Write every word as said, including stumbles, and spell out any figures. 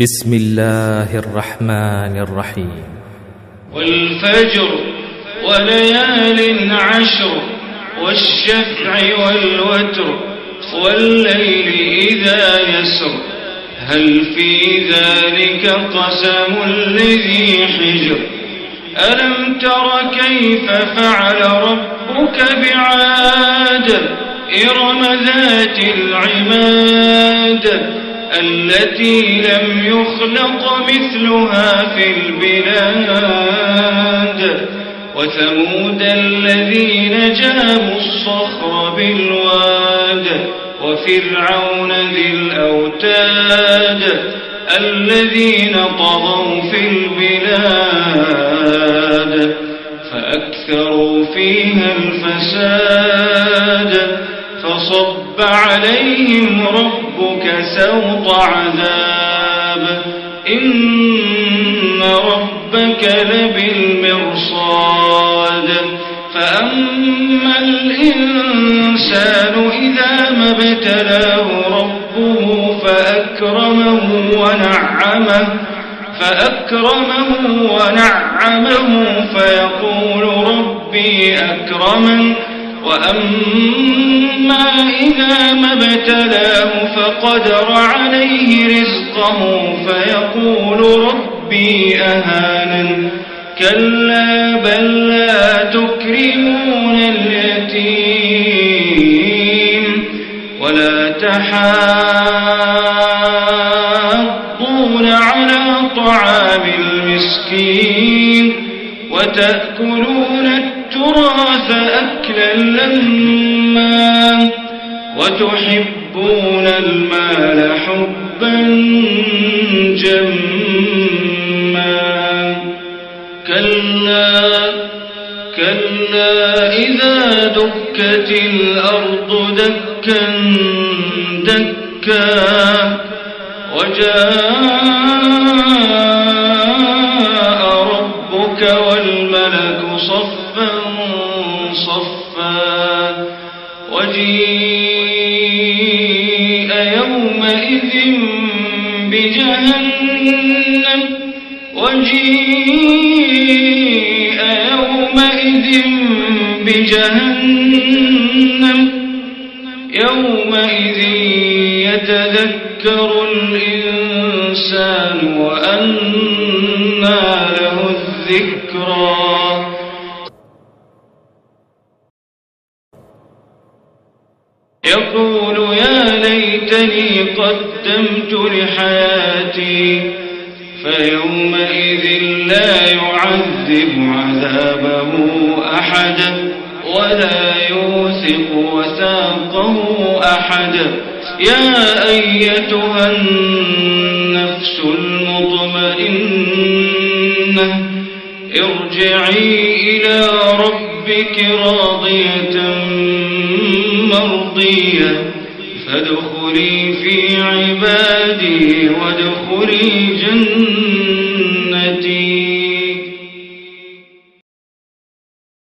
بسم الله الرحمن الرحيم. والفجر وليال عشر والشفع والوتر والليل إذا يسر هل في ذلك قسم لذي حجر ألم تر كيف فعل ربك بعاد إرم ذات العماد التي لم يخلق مثلها في البلاد وثمود الذين جابوا الصخر بالواد وفرعون ذي الأوتاد الذين طغوا في البلاد فأكثروا فيها الفساد فصب عليهم ربك سوط عذاب إن ربك لبالمرصاد فأما الإنسان إذا ما ابتلاه ربه فأكرمه ونعمه فأكرمه ونعمه فيقول ربي أكرمن وأما إذا ما ابتلاه فقدر عليه رزقه فيقول ربي أهانن كلا بل لا تكرمون اليتيم ولا تحاضون على طعام المسكين وتأكلون التراث أكلا لما وتحبون المال حبا جما كلا كلا إذا دكت الأرض دكا دكا وجاء ربك والملك صفا صفا وجيء يومئذ بجهنم وجيء يومئذ بجهنم يومئذ يتذكر الإنسان وأنى له الذكرى. يقول يا ليتني قدمت لحياتي فيومئذ لا يعذب عذابه أحد ولا يوثق وثاقه أحد يا أيتها النفس المطمئنة ارجعي إلى ربك راضية مرضية فادخلي في عبادي وادخلي جنتي.